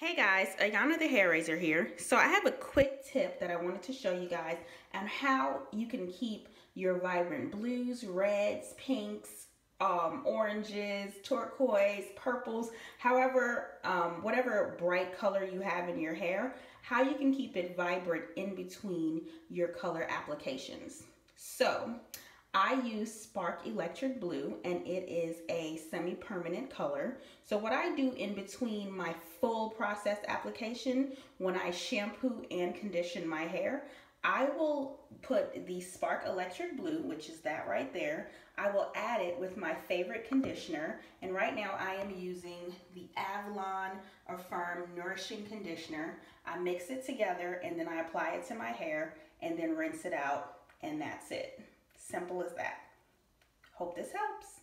Hey guys, Ayana the Hair Razor here. So I have a quick tip that I wanted to show you guys on how you can keep your vibrant blues, reds, pinks, oranges, turquoise, purples, however, whatever bright color you have in your hair, how you can keep it vibrant in between your color applications. So I use Spark Electric Blue and it is a semi-permanent color. So what I do in between my full process application, when I shampoo and condition my hair, I will put the Spark Electric Blue, which is that right there. I will add it with my favorite conditioner. And right now I am using the Avalon Affirm Nourishing Conditioner. I mix it together and then I apply it to my hair and then rinse it out, and that's it. Simple as that. Hope this helps.